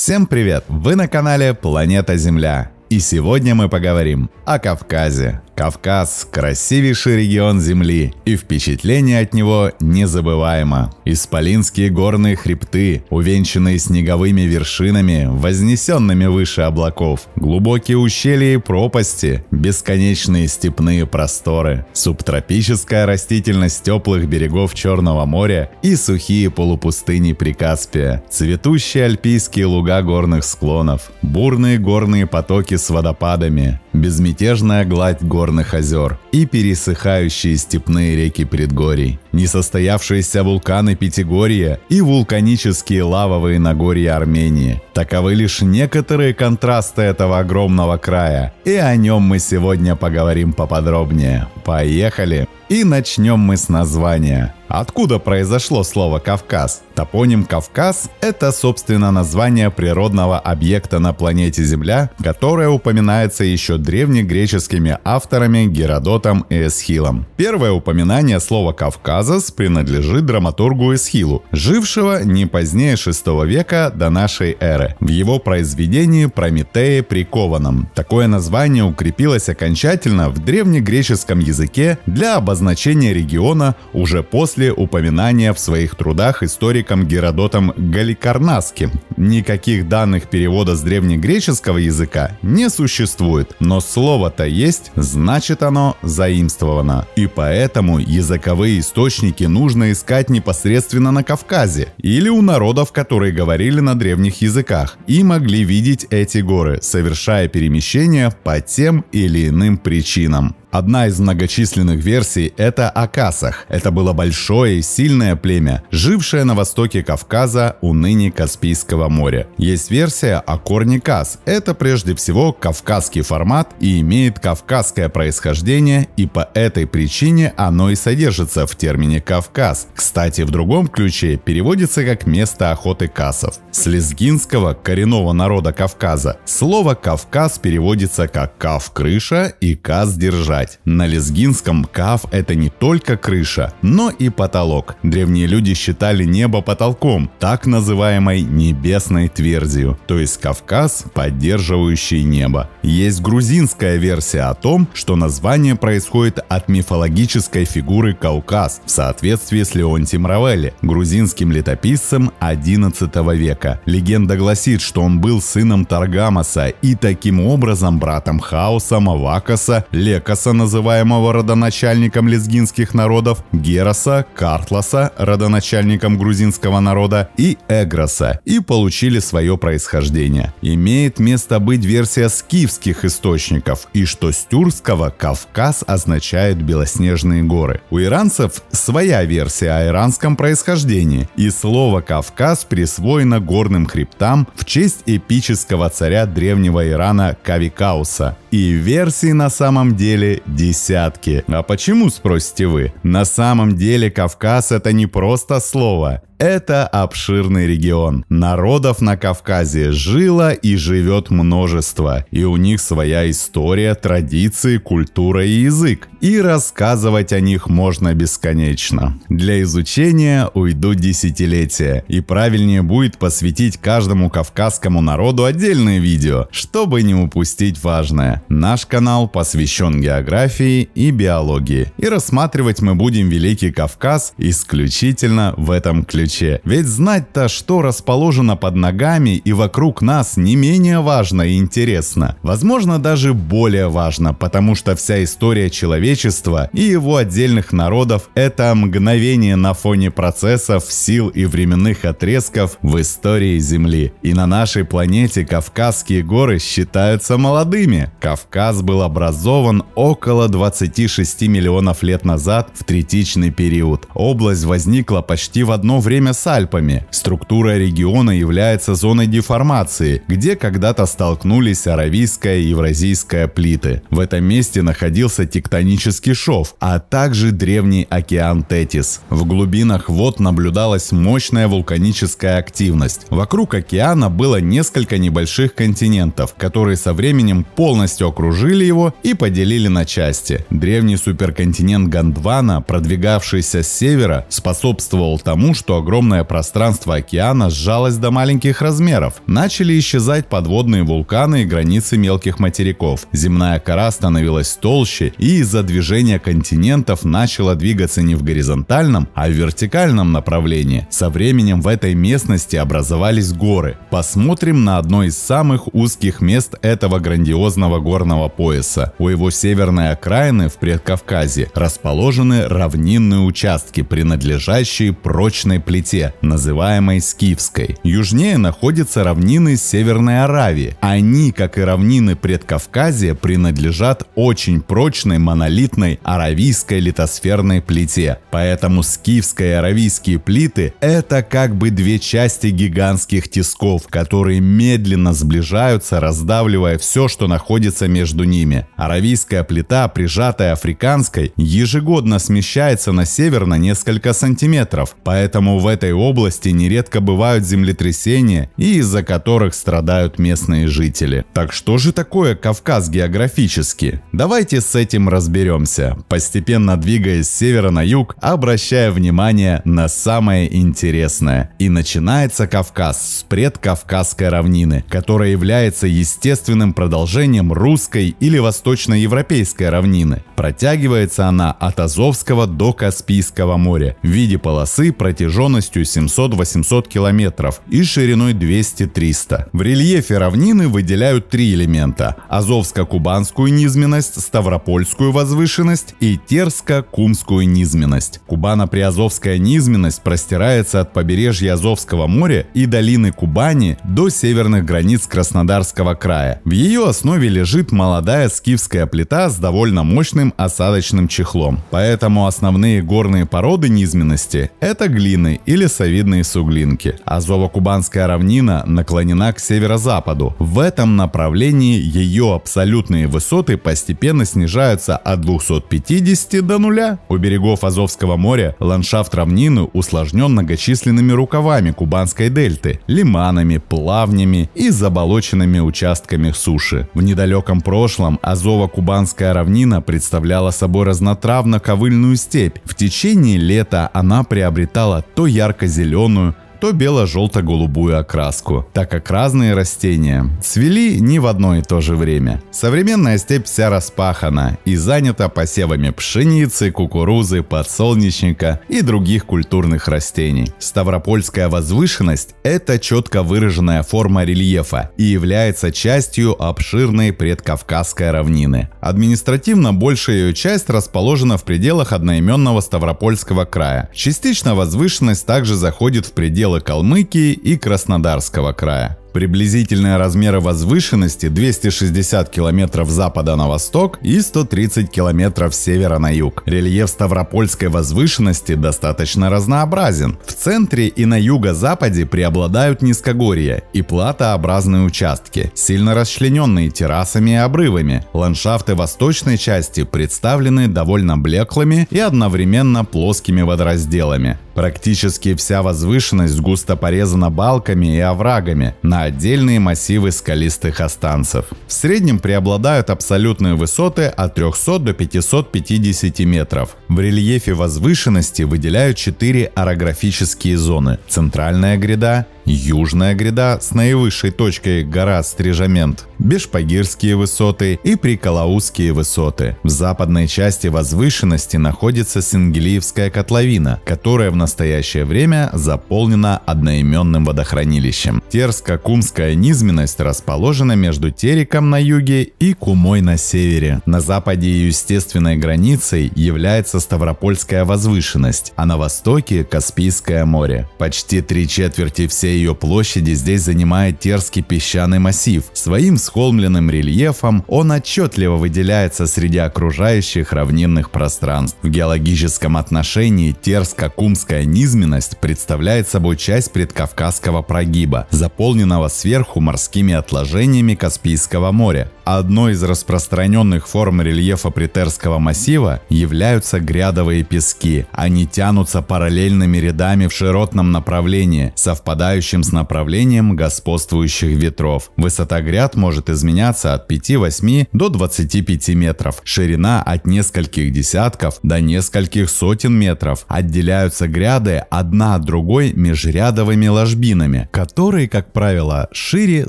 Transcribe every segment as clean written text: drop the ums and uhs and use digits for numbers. Всем привет! Вы на канале Планета Земля. И сегодня мы поговорим о Кавказе. Кавказ – красивейший регион Земли, и впечатление от него незабываемо. Исполинские горные хребты, увенчанные снеговыми вершинами, вознесенными выше облаков, глубокие ущелья и пропасти, бесконечные степные просторы, субтропическая растительность теплых берегов Черного моря и сухие полупустыни Прикаспия, цветущие альпийские луга горных склонов, бурные горные потоки с водопадами, безмятежная гладь горных озер и пересыхающие степные реки предгорий, несостоявшиеся вулканы Пятигорья и вулканические лавовые нагорья Армении. Таковы лишь некоторые контрасты этого огромного края, и о нем мы сегодня поговорим поподробнее. Поехали! И начнем мы с названия. Откуда произошло слово «Кавказ»? Топоним «Кавказ» — это, собственно, название природного объекта на планете Земля, которое упоминается еще древнегреческими авторами Геродотом и Эсхилом. Первое упоминание слова «Кавказос» принадлежит драматургу Эсхилу, жившего не позднее 6 века до нашей эры, в его произведении «Прометее прикованном». Такое название укрепилось окончательно в древнегреческом языке для обозначения региона уже после упоминания в своих трудах историком Геродотом Галикарнасским. Никаких данных перевода с древнегреческого языка не существует, но слово-то есть, значит оно заимствовано. И поэтому языковые источники нужно искать непосредственно на Кавказе или у народов, которые говорили на древних языках и могли видеть эти горы, совершая перемещения по тем или иным причинам. Одна из многочисленных версий – это о касах. Это было большое и сильное племя, жившее на востоке Кавказа у ныне Каспийского моря. Есть версия о корне кас. Это прежде всего кавказский формат и имеет кавказское происхождение, и по этой причине оно и содержится в термине «Кавказ». Кстати, в другом ключе переводится как «место охоты касов». С лезгинского, коренного народа Кавказа, слово «Кавказ» переводится как «кав» – крыша и «каз» – держать. На лезгинском каф – это не только крыша, но и потолок. Древние люди считали небо потолком, так называемой небесной твердью, то есть Кавказ, поддерживающий небо. Есть грузинская версия о том, что название происходит от мифологической фигуры Кауказ в соответствии с Леонти Мравелли, грузинским летописцем XI века. Легенда гласит, что он был сыном Таргамаса и таким образом братом Хаоса, Мавакаса, Лекаса, называемого родоначальником лезгинских народов, Гераса, Картласа, родоначальником грузинского народа, и Эгроса, и получили свое происхождение. Имеет место быть версия скифских источников, и что с тюркского Кавказ означает белоснежные горы. У иранцев своя версия о иранском происхождении, и слово «Кавказ» присвоено горным хребтам в честь эпического царя древнего Ирана Кавикауса. И версии на самом деле десятки. А почему, спросите вы? На самом деле Кавказ – это не просто слово. Это обширный регион. Народов на Кавказе жило и живет множество. И у них своя история, традиции, культура и язык. И рассказывать о них можно бесконечно. Для изучения уйдут десятилетия. И правильнее будет посвятить каждому кавказскому народу отдельное видео, чтобы не упустить важное. Наш канал посвящен географии и биологии. И рассматривать мы будем Великий Кавказ исключительно в этом ключе. Ведь знать-то, что расположено под ногами и вокруг нас, не менее важно и интересно. Возможно, даже более важно, потому что вся история человечества и его отдельных народов – это мгновение на фоне процессов, сил и временных отрезков в истории Земли. И на нашей планете Кавказские горы считаются молодыми. Кавказ был образован около 26 миллионов лет назад в третичный период. Область возникла почти в одно время с Альпами. Структура региона является зоной деформации, где когда-то столкнулись аравийская и евразийская плиты. В этом месте находился тектонический шов, а также древний океан Тетис. В глубинах вод наблюдалась мощная вулканическая активность. Вокруг океана было несколько небольших континентов, которые со временем полностью окружили его и поделили на части. Древний суперконтинент Гондвана, продвигавшийся с севера, способствовал тому, что огромное пространство океана сжалось до маленьких размеров, начали исчезать подводные вулканы и границы мелких материков, земная кора становилась толще и из-за движения континентов начала двигаться не в горизонтальном, а в вертикальном направлении. Со временем в этой местности образовались горы. Посмотрим на одно из самых узких мест этого грандиозного горного пояса. У его северной окраины в Предкавказе расположены равнинные участки, принадлежащие прочной плите, называемой Скифской. Южнее находятся равнины Северной Аравии. Они, как и равнины Предкавказья, принадлежат очень прочной монолитной аравийской литосферной плите. Поэтому скифская и аравийские плиты – это как бы две части гигантских тисков, которые медленно сближаются, раздавливая все, что находится между ними. Аравийская плита, прижатая африканской, ежегодно смещается на север на несколько сантиметров, поэтому в этой области нередко бывают землетрясения, и из-за которых страдают местные жители. Так что же такое Кавказ географически? Давайте с этим разберемся, постепенно двигаясь с севера на юг, обращая внимание на самое интересное. И начинается Кавказ с Предкавказской равнины, которая является естественным продолжением русской или восточноевропейской равнины. Протягивается она от Азовского до Каспийского моря в виде полосы протяженностью 700-800 километров и шириной 200-300. В рельефе равнины выделяют три элемента – азовско-кубанскую низменность, ставропольскую возвышенность и терско-кумскую низменность. Кубано-приазовская низменность простирается от побережья Азовского моря и долины Кубани до северных границ Краснодарского края. В ее основе лежит молодая скифская плита с довольно мощным осадочным чехлом. Поэтому основные горные породы низменности – это глины или совидные суглинки. Азово-кубанская равнина наклонена к северо-западу. В этом направлении ее абсолютные высоты постепенно снижаются от 250 до нуля. У берегов Азовского моря ландшафт равнины усложнен многочисленными рукавами Кубанской дельты, лиманами, плавнями и заболоченными участками суши. В недалеком прошлом Азово-кубанская равнина представляла собой разнотравно-ковыльную степь. В течение лета она приобретала то ярко-зеленую, то бело-желто-голубую окраску, так как разные растения цвели не в одно и то же время. Современная степь вся распахана и занята посевами пшеницы, кукурузы, подсолнечника и других культурных растений. Ставропольская возвышенность – это четко выраженная форма рельефа и является частью обширной Предкавказской равнины. Административно большая ее часть расположена в пределах одноименного Ставропольского края. Частично возвышенность также заходит в пределы Калмыкии и Краснодарского края. Приблизительные размеры возвышенности 260 км с запада на восток и 130 км с севера на юг. Рельеф Ставропольской возвышенности достаточно разнообразен. В центре и на юго-западе преобладают низкогорья и платообразные участки, сильно расчлененные террасами и обрывами. Ландшафты восточной части представлены довольно блеклыми и одновременно плоскими водоразделами. Практически вся возвышенность густо порезана балками и оврагами на отдельные массивы скалистых останцев. В среднем преобладают абсолютные высоты от 300 до 550 метров. В рельефе возвышенности выделяют 4 орографические зоны. Центральная гряда, южная гряда с наивысшей точкой гора Стрижамент, Бешпагирские высоты и Приколаузские высоты. В западной части возвышенности находится Сенгелиевская котловина, которая в настоящее время заполнена одноименным водохранилищем. Терско-кумская низменность расположена между Тереком на юге и Кумой на севере. На западе ее естественной границей является Ставропольская возвышенность, а на востоке Каспийское море. Почти три четверти всей ее площади здесь занимает Терский песчаный массив. Своим схолмленным рельефом он отчетливо выделяется среди окружающих равнинных пространств. В геологическом отношении Терско-Кумская низменность представляет собой часть Предкавказского прогиба, заполненного сверху морскими отложениями Каспийского моря. Одной из распространенных форм рельефа Притерского массива являются грядовые пески. Они тянутся параллельными рядами в широтном направлении, совпадающим с направлением господствующих ветров. Высота гряд может изменяться от 5-8 до 25 метров. Ширина от нескольких десятков до нескольких сотен метров. Отделяются гряды одна от другой межрядовыми ложбинами, которые, как правило, шире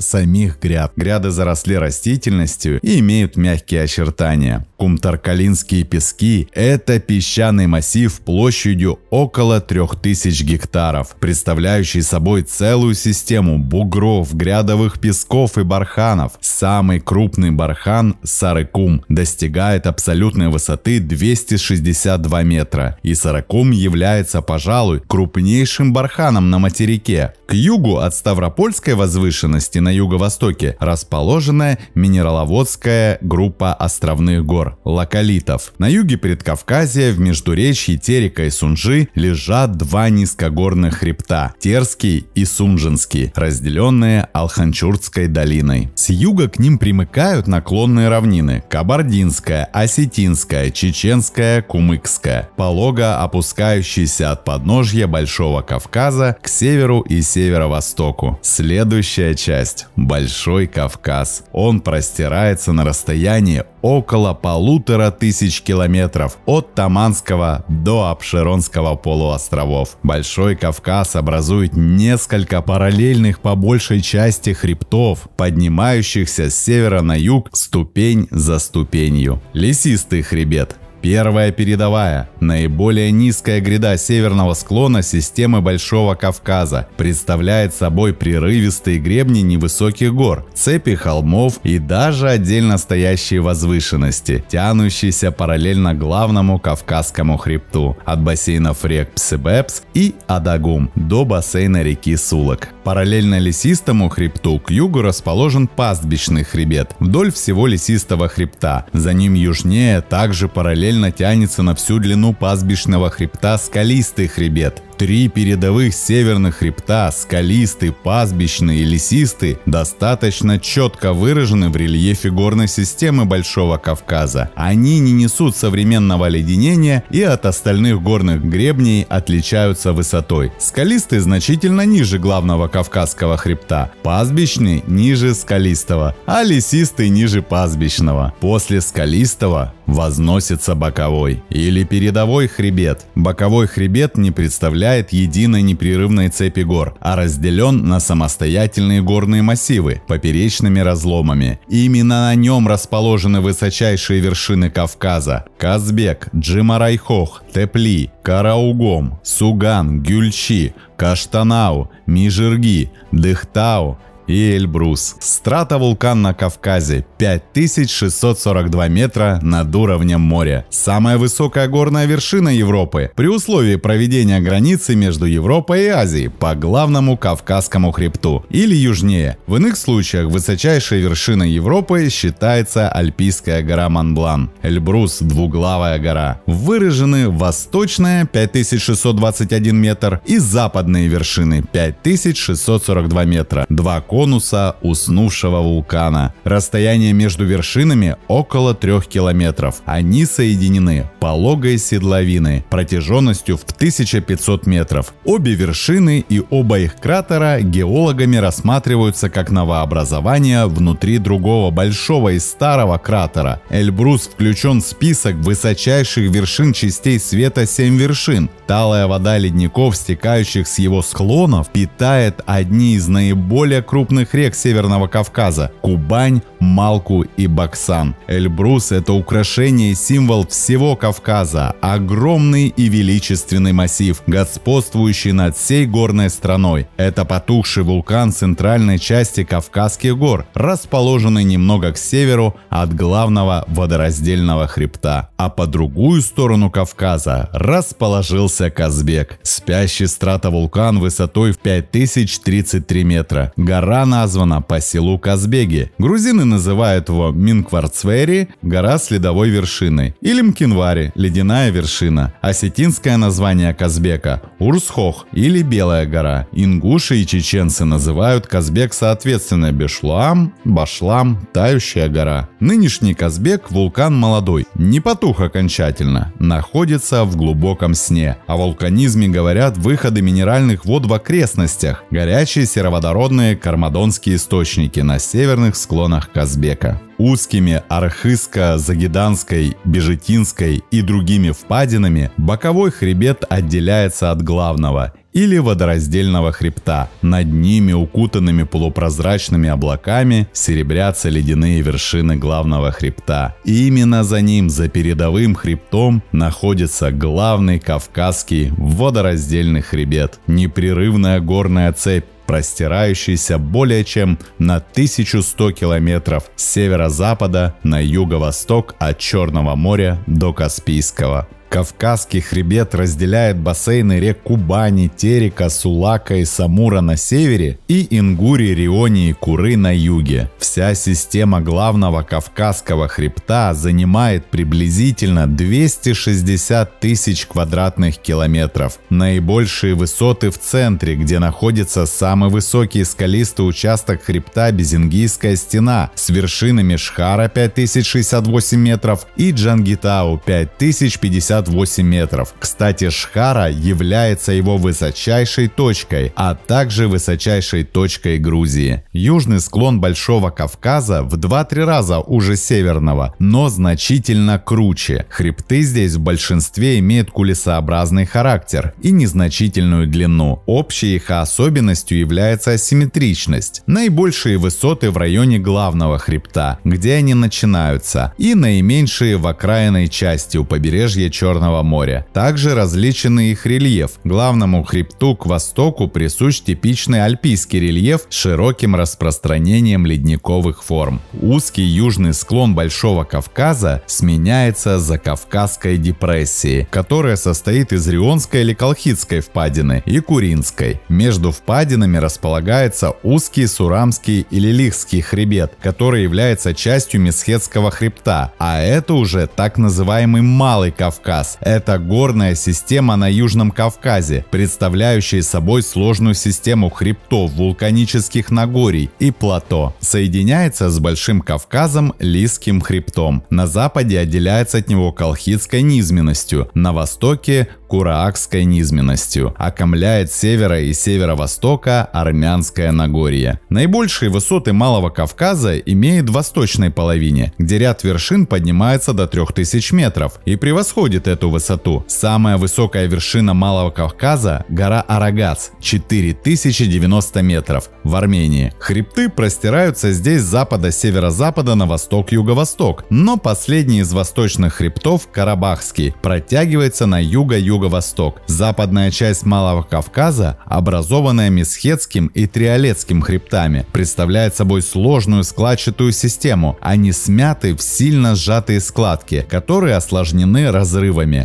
самих гряд. Гряды заросли растительностью и имеют мягкие очертания. Кумтаркалинские пески – это песчаный массив площадью около 3000 гектаров, представляющий собой целую систему бугров, грядовых песков и барханов. Самый крупный бархан – Сарыкум, достигает абсолютной высоты 262 метра, и Сарыкум является, пожалуй, крупнейшим барханом на материке. К югу от Ставропольской возвышенности на юго-востоке расположена минераловодская группа островных гор. Локалитов. На юге Предкавказья в междуречье Терека и Сунжи лежат два низкогорных хребта – Терский и Сунжинский, разделенные Алханчуртской долиной. С юга к ним примыкают наклонные равнины – Кабардинская, Осетинская, Чеченская, Кумыкская, полого опускающиеся от подножья Большого Кавказа к северу и северо-востоку. Следующая часть – Большой Кавказ. Он простирается на расстоянии около 1500 километров от Таманского до Апшеронского полуостровов. Большой Кавказ образует несколько параллельных по большей части хребтов, поднимающихся с севера на юг ступень за ступенью. Лесистый хребет. Первая передовая, наиболее низкая гряда северного склона системы Большого Кавказа, представляет собой прерывистые гребни невысоких гор, цепи холмов и даже отдельно стоящие возвышенности, тянущиеся параллельно главному Кавказскому хребту от бассейнов рек Псебепс и Адагум до бассейна реки Сулак. Параллельно лесистому хребту к югу расположен пастбищный хребет вдоль всего лесистого хребта. За ним южнее также параллельно тянется на всю длину пастбищного хребта скалистый хребет. Три передовых северных хребта – скалистый, пастбищный и лесистый – достаточно четко выражены в рельефе горной системы Большого Кавказа. Они не несут современного оледенения и от остальных горных гребней отличаются высотой. Скалистый значительно ниже главного Кавказского хребта, пастбищный – ниже скалистого, а лесистый – ниже пастбищного. После скалистого возносится боковой или передовой хребет. Боковой хребет не представляет единой непрерывной цепи гор, а разделен на самостоятельные горные массивы поперечными разломами. Именно на нем расположены высочайшие вершины Кавказа – Казбек, Джимарайхох, Тепли, Караугом, Суган, Гюльчи, Каштанау, Мижирги, Дыхтау и Эльбрус. Стратовулкан на Кавказе 5642 метра над уровнем моря. Самая высокая горная вершина Европы при условии проведения границы между Европой и Азией по главному Кавказскому хребту или южнее. В иных случаях высочайшей вершиной Европы считается Альпийская гора Монблан. Эльбрус – двуглавая гора. Выражены восточная 5621 метр и западные вершины 5642 метра. Два конуса уснувшего вулкана. Расстояние между вершинами около 3 километров. Они соединены пологой седловины протяженностью в 1500 метров. Обе вершины и оба их кратера геологами рассматриваются как новообразование внутри другого большого и старого кратера. Эльбрус включен в список высочайших вершин частей света 7 вершин. Талая вода ледников, стекающих с его склонов, питает одни из наиболее крупных рек Северного Кавказа – Кубань, Малку и Баксан. Эльбрус – это украшение и символ всего Кавказа, огромный и величественный массив, господствующий над всей горной страной. Это потухший вулкан центральной части Кавказских гор, расположенный немного к северу от главного водораздельного хребта. А по другую сторону Кавказа расположился Казбек, спящий стратовулкан высотой в 5033 метра. Гора названа по селу Казбеги. Грузины называют его Минкварцвери, гора с ледовой вершиной, или Мкинвари, ледяная вершина. Осетинское название Казбека – Урсхох или Белая гора. Ингуши и чеченцы называют Казбек соответственно Бешлам, Башлам, Тающая гора. Нынешний Казбек – вулкан молодой, не потух окончательно, находится в глубоком сне. О вулканизме говорят выходы минеральных вод в окрестностях, горячие сероводородные карманы армадонские источники на северных склонах Казбека. Узкими Архызско-Загиданской, Бежетинской и другими впадинами боковой хребет отделяется от главного или водораздельного хребта. Над ними, укутанными полупрозрачными облаками, серебрятся ледяные вершины главного хребта. И именно за ним, за передовым хребтом, находится главный Кавказский водораздельный хребет. Непрерывная горная цепь, простирающийся более чем на 1100 километров с северо-запада на юго-восток от Черного моря до Каспийского. Кавказский хребет разделяет бассейны рек Кубани, Терека, Сулака и Самура на севере и Ингури, Риони и Куры на юге. Вся система главного Кавказского хребта занимает приблизительно 260 тысяч квадратных километров. Наибольшие высоты в центре, где находится самый высокий скалистый участок хребта Безенгийская стена с вершинами Шхара 5068 метров и Джангитау 5058 метров. Кстати, Шхара является его высочайшей точкой, а также высочайшей точкой Грузии. Южный склон Большого Кавказа в 2-3 раза уже северного, но значительно круче. Хребты здесь в большинстве имеют кулисообразный характер и незначительную длину. Общей их особенностью является асимметричность. Наибольшие высоты в районе главного хребта, где они начинаются, и наименьшие в окраинной части у побережья Черного моря. Также различен их рельеф. Главному хребту к востоку присущ типичный альпийский рельеф с широким распространением ледниковых форм. Узкий южный склон Большого Кавказа сменяется Закавказской депрессией, которая состоит из Рионской или Колхидской впадины и Куринской. Между впадинами располагается узкий Сурамский или Лихский хребет, который является частью Месхетского хребта, а это уже так называемый Малый Кавказ. Это горная система на Южном Кавказе, представляющая собой сложную систему хребтов, вулканических нагорий и плато. Соединяется с Большим Кавказом Лизским хребтом. На западе отделяется от него Колхидской низменностью, на востоке – Кураакской низменностью. Окаймляет севера и северо-востока Армянское Нагорье. Наибольшие высоты Малого Кавказа имеет в восточной половине, где ряд вершин поднимается до 3000 метров и превосходит эту высоту. Самая высокая вершина Малого Кавказа – гора Арагац, 4090 метров, в Армении. Хребты простираются здесь с запада-северо-запада на восток-юго-восток, но последний из восточных хребтов, Карабахский, протягивается на юго-юго-восток. Западная часть Малого Кавказа, образованная Месхетским и Триолетским хребтами, представляет собой сложную складчатую систему. Они смяты в сильно сжатые складки, которые осложнены разрушением.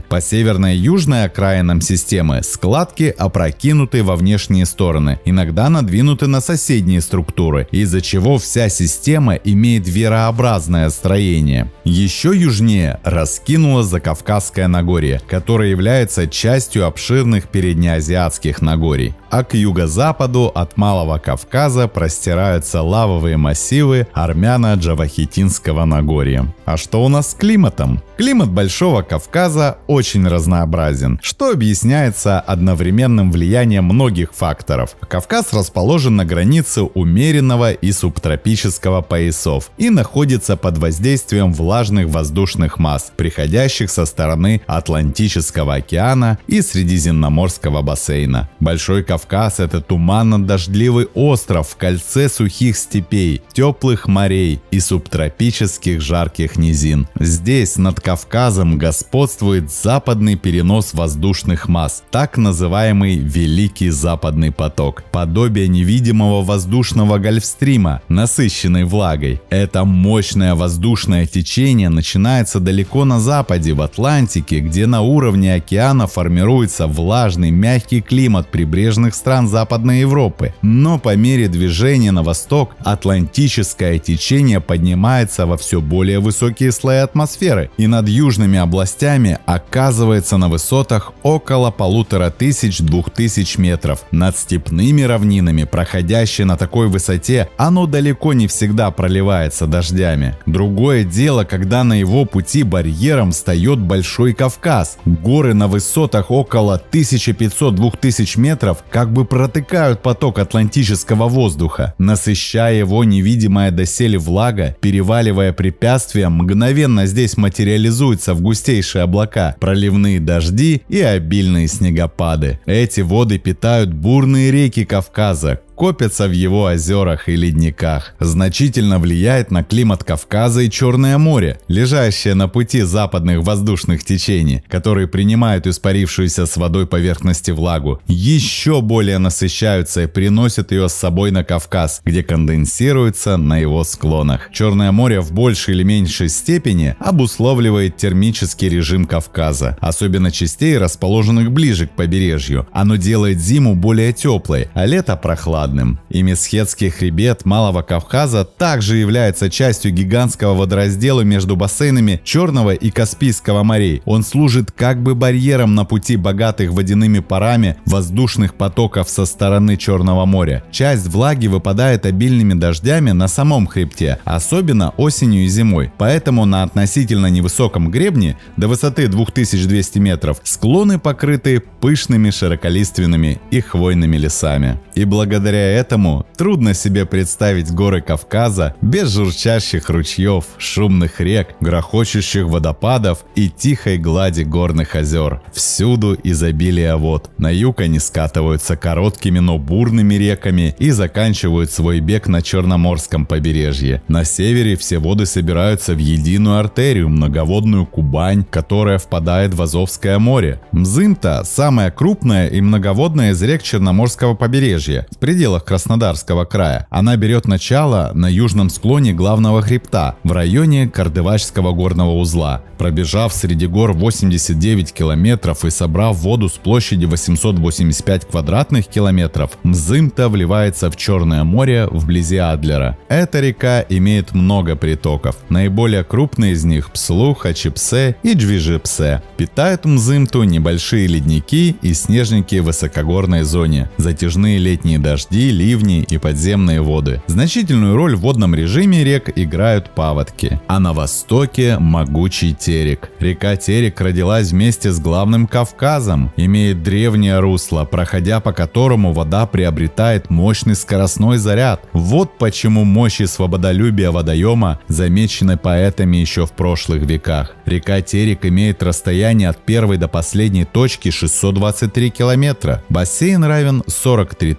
По северной и южной окраинам системы складки опрокинуты во внешние стороны, иногда надвинуты на соседние структуры, из-за чего вся система имеет верообразное строение. Еще южнее раскинуло Закавказское Нагорье, которое является частью обширных переднеазиатских Нагорий. А к юго-западу от Малого Кавказа простираются лавовые массивы Армяно-Джавахетинского Нагорья. А что у нас с климатом? Климат Большого Кавказа очень разнообразен, что объясняется одновременным влиянием многих факторов. Кавказ расположен на границе умеренного и субтропического поясов и находится под воздействием влажных воздушных масс, приходящих со стороны Атлантического океана и Средиземноморского бассейна. Большой Кавказ – это туманно-дождливый остров в кольце сухих степей, теплых морей и субтропических жарких низин. Здесь над Кавказом господствует западный перенос воздушных масс, так называемый Великий Западный поток, подобие невидимого воздушного гольфстрима, насыщенный влагой. Это мощное воздушное течение начинается далеко на западе, в Атлантике, где на уровне океана формируется влажный, мягкий климат прибрежных стран Западной Европы. Но по мере движения на восток, атлантическое течение поднимается во все более высокие слои атмосферы, и над южными областями здание оказывается на высотах около 1500–2000 метров. Над степными равнинами, проходящие на такой высоте, оно далеко не всегда проливается дождями. Другое дело, когда на его пути барьером встает Большой Кавказ. Горы на высотах около 1500–2000 метров как бы протыкают поток атлантического воздуха, насыщая его невидимая доселе влага, переваливая препятствия, мгновенно здесь материализуются в густейшие облака, проливные дожди и обильные снегопады. Эти воды питают бурные реки Кавказа, копятся в его озерах и ледниках. Значительно влияет на климат Кавказа и Черное море, лежащее на пути западных воздушных течений, которые принимают испарившуюся с водой поверхности влагу, еще более насыщаются и приносят ее с собой на Кавказ, где конденсируется на его склонах. Черное море в большей или меньшей степени обусловливает термический режим Кавказа, особенно частей, расположенных ближе к побережью. Оно делает зиму более теплой, а лето прохладным. И Месхетский хребет Малого Кавказа также является частью гигантского водораздела между бассейнами Черного и Каспийского морей. Он служит как бы барьером на пути богатых водяными парами воздушных потоков со стороны Черного моря. Часть влаги выпадает обильными дождями на самом хребте, особенно осенью и зимой. Поэтому на относительно невысоком гребне, до высоты 2200 метров, склоны покрыты пышными широколиственными и хвойными лесами. И благодаря этому трудно себе представить горы Кавказа без журчащих ручьев, шумных рек, грохочущих водопадов и тихой глади горных озер. Всюду изобилие вод. На юг они скатываются короткими, но бурными реками и заканчивают свой бег на Черноморском побережье. На севере все воды собираются в единую артерию, многоводную Кубань, которая впадает в Азовское море. Мзымта – самая крупная и многоводная из рек Черноморского побережья, в пределах Краснодарского края. Она берет начало на южном склоне главного хребта, в районе Кардывачского горного узла. Пробежав среди гор 89 километров и собрав воду с площади 885 квадратных километров, Мзымта вливается в Черное море вблизи Адлера. Эта река имеет много притоков. Наиболее крупные из них – Пслуха, Чепсе и Джвижепсе. Питают Мзымту небольшие ледники и снежники в высокогорной зоне, затяжные летние дожди, ливни и подземные воды. Значительную роль в водном режиме рек играют паводки. А на востоке – могучий Терек. Река Терек родилась вместе с главным Кавказом, имеет древнее русло, проходя по которому вода приобретает мощный скоростной заряд. Вот почему мощь и свободолюбие водоема замечены поэтами еще в прошлых веках. Река Терек имеет расстояние от первой до последней точки 623 километра. Бассейн равен 43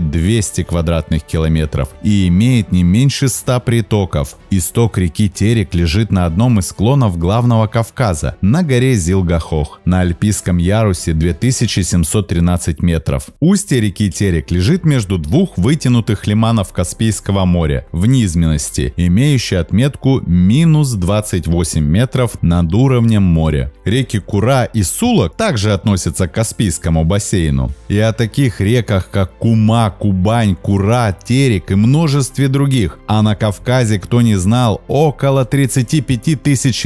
200 квадратных километров и имеет не меньше 100 притоков. Исток реки Терек лежит на одном из склонов главного Кавказа, на горе Зилгахох, на альпийском ярусе 2713 метров. Устье реки Терек лежит между двух вытянутых лиманов Каспийского моря, в низменности, имеющей отметку минус 28 метров над уровнем моря. Реки Кура и Сулак также относятся к Каспийскому бассейну. И о таких реках, как Кума, Кубань, Кура, Терек и множестве других. А на Кавказе, кто не знал, около 35 000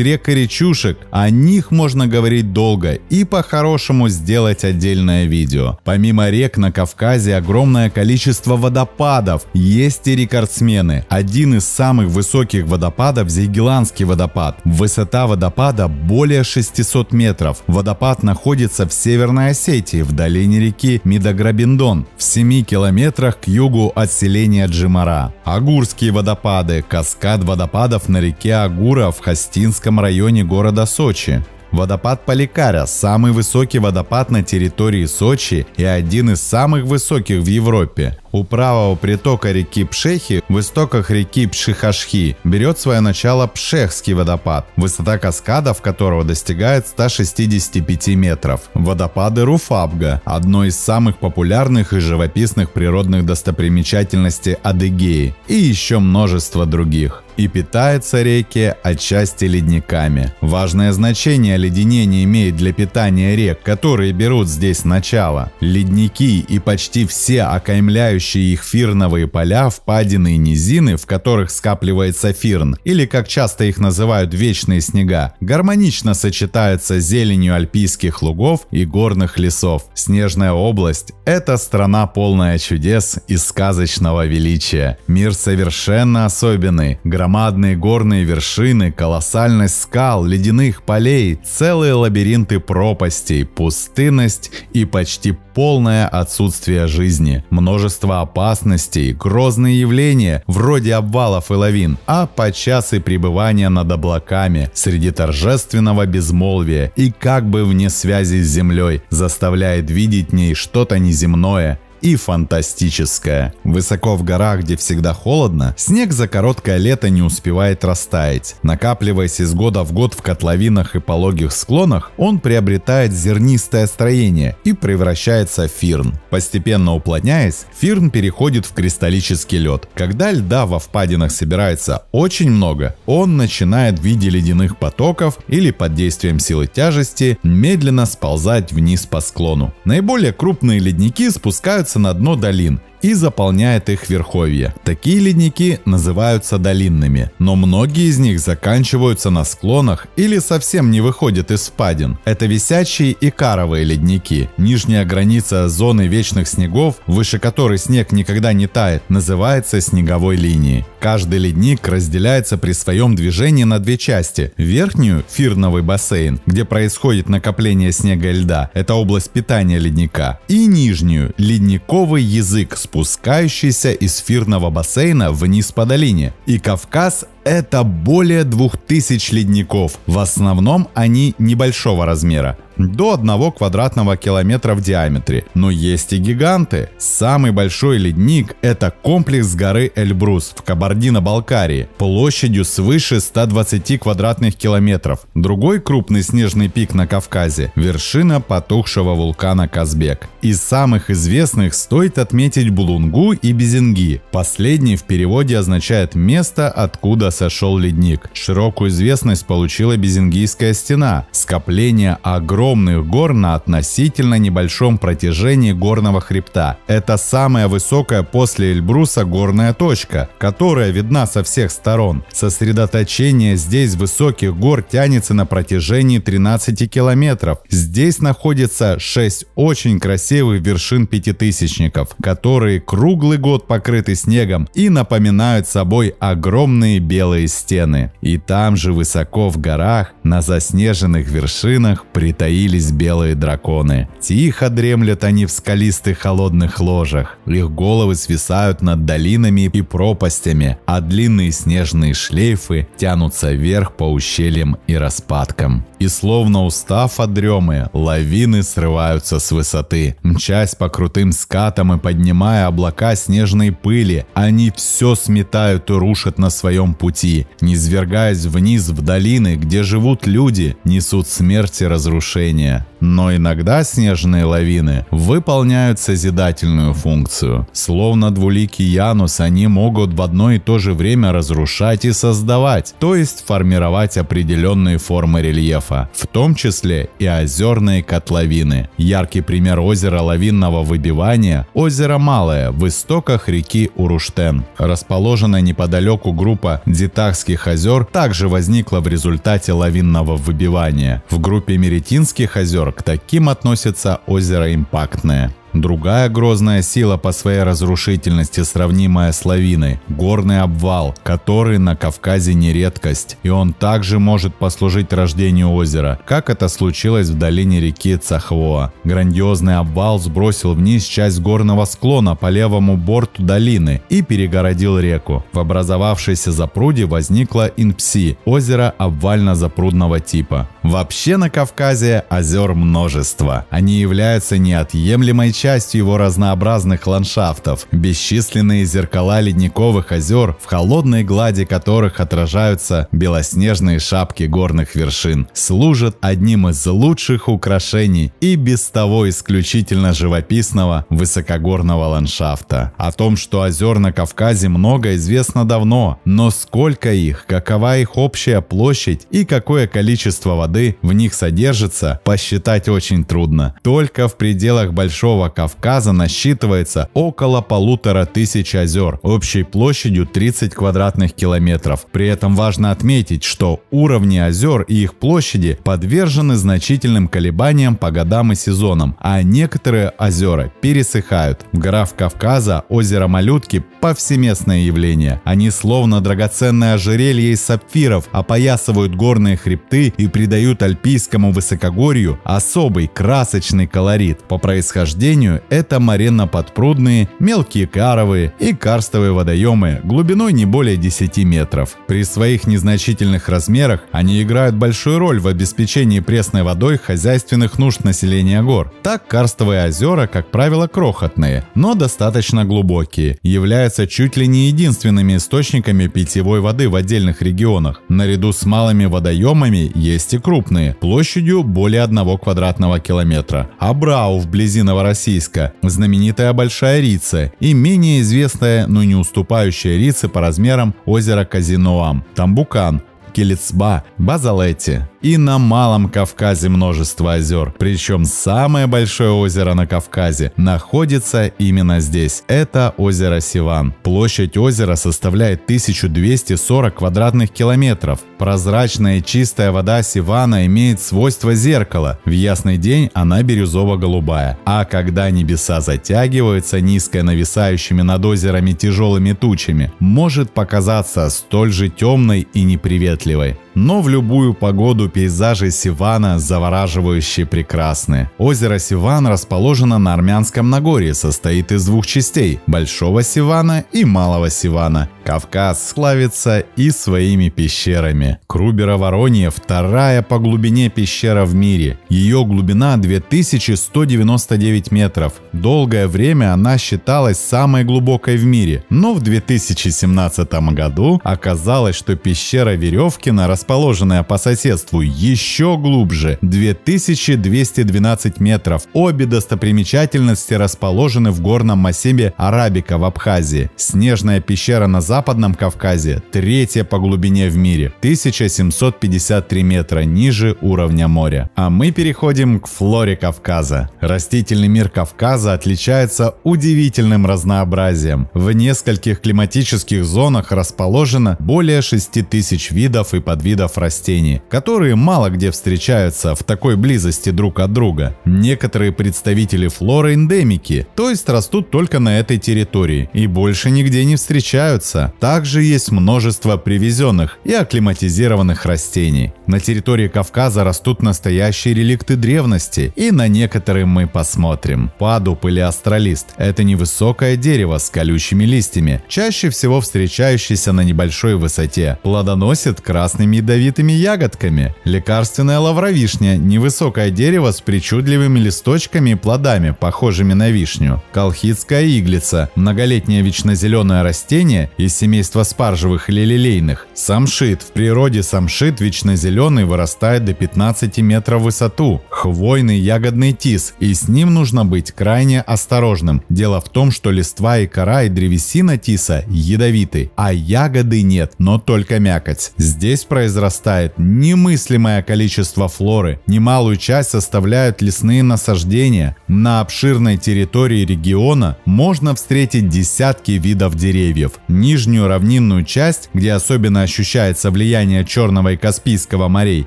рек и речушек. О них можно говорить долго и по-хорошему сделать отдельное видео. Помимо рек на Кавказе огромное количество водопадов. Есть и рекордсмены. Один из самых высоких водопадов – Зейгиланский водопад. Высота водопада более 600 метров. Водопад находится в Северной Осетии, в долине реки Медограбиндон, в 7 километрах к югу от селения Джимара. Агурские водопады – каскад водопадов на реке Агура в Хостинском районе города Сочи. Водопад Поликаря – самый высокий водопад на территории Сочи и один из самых высоких в Европе. У правого притока реки Пшехи в истоках реки Пшихашхи берет свое начало Пшехский водопад, высота каскадов которого достигает 165 метров. Водопады Руфабга – одно из самых популярных и живописных природных достопримечательностей Адыгеи, и еще множество других. И питаются реки отчасти ледниками. Важное значение ледников оледенение имеет для питания рек, которые берут здесь начало. Ледники и почти все окаймляющие их фирновые поля, впадины и низины, в которых скапливается фирн, или как часто их называют вечные снега, гармонично сочетаются с зеленью альпийских лугов и горных лесов. Снежная область – это страна, полная чудес и сказочного величия. Мир совершенно особенный. Громадные горные вершины, колоссальность скал, ледяных полей, целые лабиринты пропастей, пустынность и почти полное отсутствие жизни, множество опасностей, грозные явления, вроде обвалов и лавин, а подчас и пребывания над облаками, среди торжественного безмолвия и как бы вне связи с землей, заставляет видеть в ней что-то неземное и фантастическое. Высоко в горах, где всегда холодно, снег за короткое лето не успевает растаять. Накапливаясь из года в год в котловинах и пологих склонах, он приобретает зернистое строение и превращается в фирн. Постепенно уплотняясь, фирн переходит в кристаллический лед. Когда льда во впадинах собирается очень много, он начинает в виде ледяных потоков или под действием силы тяжести медленно сползать вниз по склону. Наиболее крупные ледники спускаются на дно долин и заполняет их верховье. Такие ледники называются долинными, но многие из них заканчиваются на склонах или совсем не выходят из впадин. Это висячие и каровые ледники. Нижняя граница зоны вечных снегов, выше которой снег никогда не тает, называется снеговой линией. Каждый ледник разделяется при своем движении на две части. Верхнюю – фирновый бассейн, где происходит накопление снега и льда, это область питания ледника, и нижнюю – ледниковый язык, спускающийся из фирного бассейна вниз по долине. И Кавказ – это более 2000 ледников. В основном они небольшого размера, до 1 квадратного километра в диаметре. Но есть и гиганты. Самый большой ледник – это комплекс горы Эльбрус в Кабардино-Балкарии, площадью свыше 120 квадратных километров. Другой крупный снежный пик на Кавказе – вершина потухшего вулкана Казбек. Из самых известных стоит отметить Булунгу и Безенги. Последний в переводе означает «место, откуда сошел ледник». Широкую известность получила Безенгийская стена – скопление огромных гор на относительно небольшом протяжении горного хребта. Это самая высокая после Эльбруса горная точка, которая видна со всех сторон. Сосредоточение здесь высоких гор тянется на протяжении 13 километров. Здесь находится 6 очень красивых вершин пятитысячников, которые круглый год покрыты снегом и напоминают собой огромные белые стены. И там же высоко в горах, на заснеженных вершинах, притаились белые драконы. Тихо дремлят они в скалистых холодных ложах. Их головы свисают над долинами и пропастями, а длинные снежные шлейфы тянутся вверх по ущельям и распадкам. И словно устав от дремы, лавины срываются с высоты. Мчась по крутым скатам и поднимая облака снежной пыли, они все сметают и рушат на своем пути. Низвергаясь вниз в долины, где живут люди, несут смерть и разрушения. Но иногда снежные лавины выполняют созидательную функцию. Словно двуликий Янус, они могут в одно и то же время разрушать и создавать, то есть формировать определенные формы рельефа, в том числе и озерные котловины. Яркий пример озера лавинного выбивания – озеро Малое в истоках реки Уруштен. Расположенная неподалеку группа Дитахских озер также возникла в результате лавинного выбивания. В группе Меретинских озер к таким относится озеро Импактное. Другая грозная сила по своей разрушительности, сравнимая с лавиной – горный обвал, который на Кавказе не редкость, и он также может послужить рождению озера, как это случилось в долине реки Цахвоа. Грандиозный обвал сбросил вниз часть горного склона по левому борту долины и перегородил реку. В образовавшейся запруде возникла Инпси – озеро обвально-запрудного типа. Вообще на Кавказе озер множество. Они являются неотъемлемой частью частью его разнообразных ландшафтов. Бесчисленные зеркала ледниковых озер, в холодной глади которых отражаются белоснежные шапки горных вершин, служат одним из лучших украшений и без того исключительно живописного высокогорного ландшафта. О том, что озер на Кавказе много, известно давно, но сколько их, какова их общая площадь и какое количество воды в них содержится, посчитать очень трудно. Только в пределах Большого Кавказа насчитывается около 1500 озер, общей площадью 30 квадратных километров. При этом важно отметить, что уровни озер и их площади подвержены значительным колебаниям по годам и сезонам, а некоторые озера пересыхают. В горах Кавказа озеро Малютки – повсеместное явление. Они словно драгоценное ожерелье из сапфиров опоясывают горные хребты и придают альпийскому высокогорью особый красочный колорит. По происхождению это моренно-подпрудные, мелкие каровые и карстовые водоемы глубиной не более 10 метров. При своих незначительных размерах они играют большую роль в обеспечении пресной водой хозяйственных нужд населения гор. Так, карстовые озера, как правило, крохотные, но достаточно глубокие, являются чуть ли не единственными источниками питьевой воды в отдельных регионах. Наряду с малыми водоемами есть и крупные, площадью более 1 квадратного километра. Абрау вблизи Новороссийска, знаменитая Большая Рица и менее известная, но не уступающая Рице по размерам озеро Казиноам, Тамбукан, Келецба, Базалетти. И на Малом Кавказе множество озер. Причем самое большое озеро на Кавказе находится именно здесь. Это озеро Севан. Площадь озера составляет 1240 квадратных километров. Прозрачная и чистая вода Севана имеет свойство зеркала. В ясный день она бирюзово-голубая. А когда небеса затягиваются низко нависающими над озерами тяжелыми тучами, может показаться столь же темной и неприветливой. Но в любую погоду пейзажи Севана завораживающе прекрасны. Озеро Севан расположено на Армянском Нагорье, состоит из двух частей – Большого Севана и Малого Севана. Кавказ славится и своими пещерами. Круберо-Воронье – вторая по глубине пещера в мире. Ее глубина 2199 метров. Долгое время она считалась самой глубокой в мире. Но в 2017 году оказалось, что пещера Веревкина, расположенная по соседству, еще глубже – 2212 метров. Обе достопримечательности расположены в горном массиве Арабика в Абхазии. Снежная пещера на Западном Кавказе – третья по глубине в мире – 1753 метра ниже уровня моря. А мы переходим к флоре Кавказа. Растительный мир Кавказа отличается удивительным разнообразием. В нескольких климатических зонах расположено более 6000 видов и подвидов растений, которые мало где встречаются в такой близости друг от друга. Некоторые представители флоры эндемики, то есть растут только на этой территории и больше нигде не встречаются. Также есть множество привезенных и акклиматизированных растений. На территории Кавказа растут настоящие реликты древности, и на некоторые мы посмотрим. Падуб или астролист – это невысокое дерево с колючими листьями, чаще всего встречающееся на небольшой высоте, плодоносит красными ядовитыми ягодками. Лекарственная лавровишня – невысокое дерево с причудливыми листочками и плодами, похожими на вишню. Колхидская иглица – многолетнее вечнозеленое растение из семейства спаржевых или лилейных. Самшит. В природе самшит вечнозеленый вырастает до 15 метров в высоту. Хвойный ягодный тис, и с ним нужно быть крайне осторожным. Дело в том, что листва и кора и древесина тиса ядовиты, а ягоды нет, но только мякоть. Здесь произрастает немыслимое количество флоры, немалую часть составляют лесные насаждения. На обширной территории региона можно встретить десятки видов деревьев. Нижнюю равнинную часть, где особенно ощущается влияние Черного и Каспийского морей,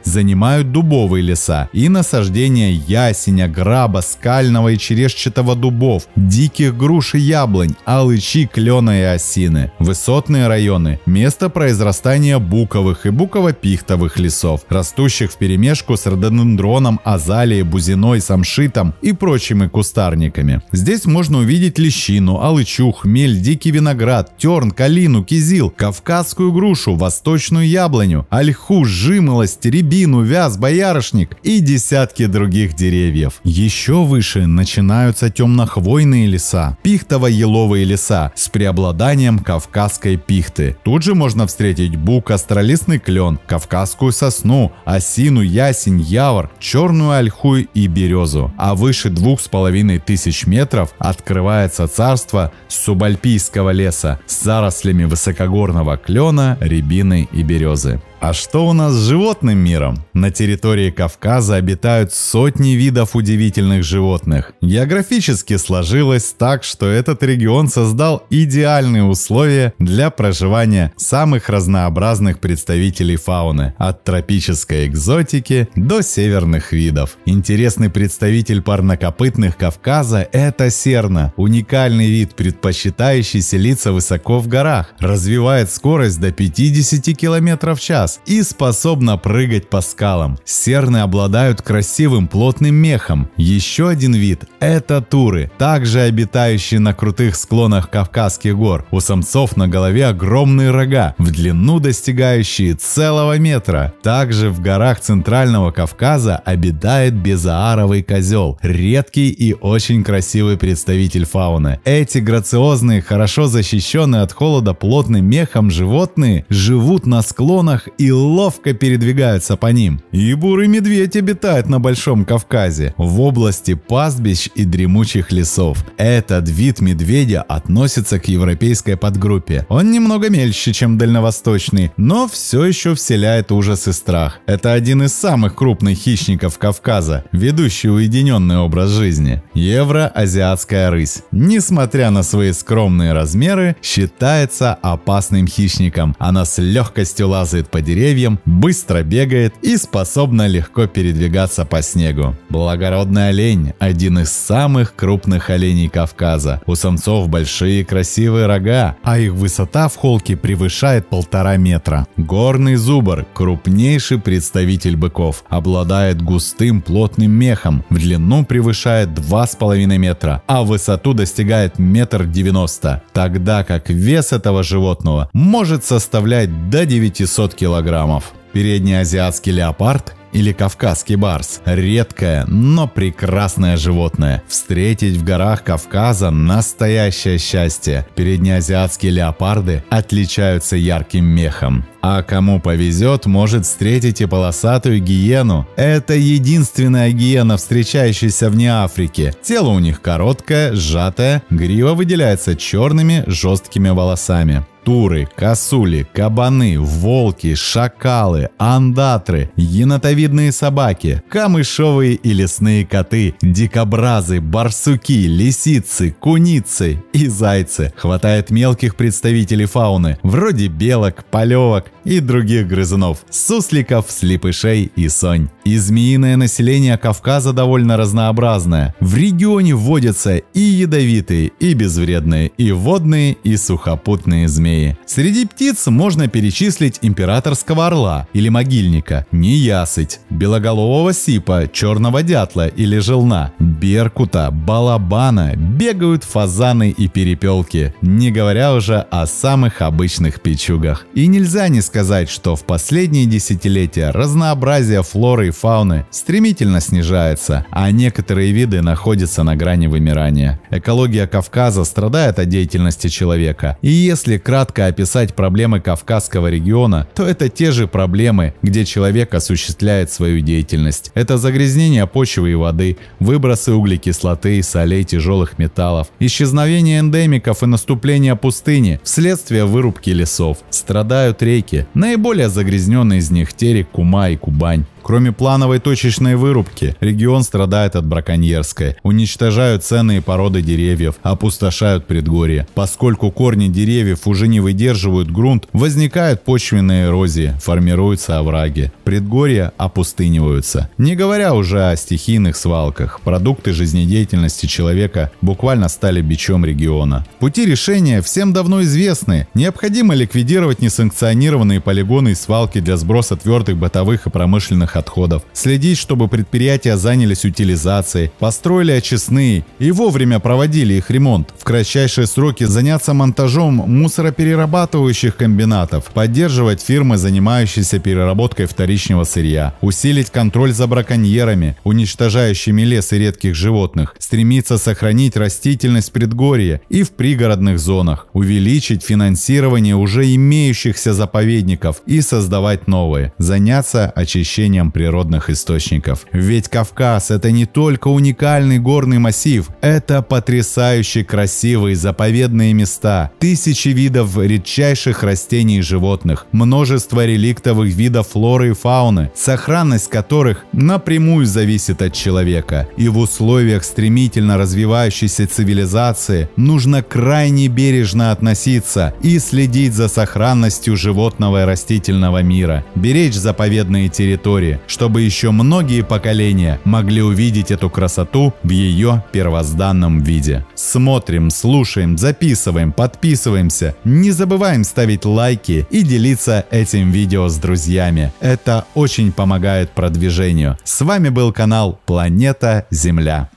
занимают дубовые леса и насаждения ясеня, граба, скального и черешчатого дубов, диких груш и яблонь, алычи, клена и осины. Высотные районы – место произрастания буковых и буковых пихтовых лесов, растущих вперемешку с рододендроном, азалией, бузиной, самшитом и прочими кустарниками. Здесь можно увидеть лещину, алычу, хмель, дикий виноград, терн, калину, кизил, кавказскую грушу, восточную яблоню, ольху, жимолость, рябину, вяз, боярышник и десятки других деревьев. Еще выше начинаются темнохвойные леса, пихтово-еловые леса с преобладанием кавказской пихты. Тут же можно встретить бук, остролистный клен, кавказскую сосну, осину, ясень, явор, черную ольху и березу. А выше 2500 метров открывается царство субальпийского леса с зарослями высокогорного клена, рябины и березы. А что у нас с животным миром? На территории Кавказа обитают сотни видов удивительных животных. Географически сложилось так, что этот регион создал идеальные условия для проживания самых разнообразных представителей фауны, от тропической экзотики до северных видов. Интересный представитель парнокопытных Кавказа – это серна, уникальный вид, предпочитающий селиться высоко в горах, развивает скорость до 50 км в час. И способна прыгать по скалам. Серны обладают красивым плотным мехом. Еще один вид – это туры, также обитающие на крутых склонах Кавказских гор. У самцов на голове огромные рога, в длину достигающие целого метра. Также в горах Центрального Кавказа обитает безоаровый козел – редкий и очень красивый представитель фауны. Эти грациозные, хорошо защищенные от холода плотным мехом животные живут на склонах и ловко передвигаются по ним. И бурый медведь обитает на Большом Кавказе, в области пастбищ и дремучих лесов. Этот вид медведя относится к европейской подгруппе. Он немного мельче, чем дальневосточный, но все еще вселяет ужас и страх. Это один из самых крупных хищников Кавказа, ведущий уединенный образ жизни. Евроазиатская рысь, несмотря на свои скромные размеры, считается опасным хищником. Она с легкостью лазает по деревьям, быстро бегает и способна легко передвигаться по снегу. Благородный олень – один из самых крупных оленей Кавказа. У самцов большие красивые рога, а их высота в холке превышает 1,5 метра. Горный зубр – крупнейший представитель быков, обладает густым плотным мехом, в длину превышает 2,5 метра, а высоту достигает 1,90 м, тогда как вес этого животного может составлять до 900 килограммов. Переднеазиатский леопард или кавказский барс – редкое, но прекрасное животное. Встретить в горах Кавказа – настоящее счастье. Переднеазиатские леопарды отличаются ярким мехом. А кому повезет, может встретить и полосатую гиену. Это единственная гиена, встречающаяся вне Африки. Тело у них короткое, сжатое, грива выделяется черными жесткими волосами. Туры, косули, кабаны, волки, шакалы, андатры, енотовидные собаки, камышовые и лесные коты, дикобразы, барсуки, лисицы, куницы и зайцы. Хватает мелких представителей фауны, вроде белок, полевок и других грызунов, сусликов, слепышей и сонь. И змеиное население Кавказа довольно разнообразное. В регионе водятся и ядовитые, и безвредные, и водные, и сухопутные змеи. Среди птиц можно перечислить императорского орла или могильника, неясыть, белоголового сипа, черного дятла или желна, беркута, балабана, бегают фазаны и перепелки, не говоря уже о самых обычных пичугах. И нельзя не сказать, что в последние десятилетия разнообразие флоры и фауны стремительно снижается, а некоторые виды находятся на грани вымирания. Экология Кавказа страдает от деятельности человека, и если кратко описать проблемы Кавказского региона, то это те же проблемы, где человек осуществляет свою деятельность. Это загрязнение почвы и воды, выбросы углекислоты и солей тяжелых металлов, исчезновение эндемиков и наступление пустыни вследствие вырубки лесов. Страдают реки, наиболее загрязненные из них Терек, Кума и Кубань. Кроме плановой точечной вырубки, регион страдает от браконьерской. Уничтожают ценные породы деревьев, опустошают предгорье. Поскольку корни деревьев уже не выдерживают грунт, возникает почвенная эрозия, формируются овраги. Предгорья опустыниваются. Не говоря уже о стихийных свалках, продукты жизнедеятельности человека буквально стали бичом региона. Пути решения всем давно известны. Необходимо ликвидировать несанкционированные полигоны и свалки для сброса твердых бытовых и промышленных отходов, следить, чтобы предприятия занялись утилизацией, построили очистные и вовремя проводили их ремонт, в кратчайшие сроки заняться монтажом мусороперерабатывающих комбинатов, поддерживать фирмы, занимающиеся переработкой вторичного сырья, усилить контроль за браконьерами, уничтожающими лес и редких животных, стремиться сохранить растительность в предгорье и в пригородных зонах, увеличить финансирование уже имеющихся заповедников и создавать новые, заняться очищением природных источников. Ведь Кавказ – это не только уникальный горный массив, это потрясающе красивые заповедные места, тысячи видов редчайших растений и животных, множество реликтовых видов флоры и фауны, сохранность которых напрямую зависит от человека. И в условиях стремительно развивающейся цивилизации нужно крайне бережно относиться и следить за сохранностью животного и растительного мира, беречь заповедные территории, чтобы еще многие поколения могли увидеть эту красоту в ее первозданном виде. Смотрим, слушаем, записываем, подписываемся. Не забываем ставить лайки и делиться этим видео с друзьями. Это очень помогает продвижению. С вами был канал Планета Земля.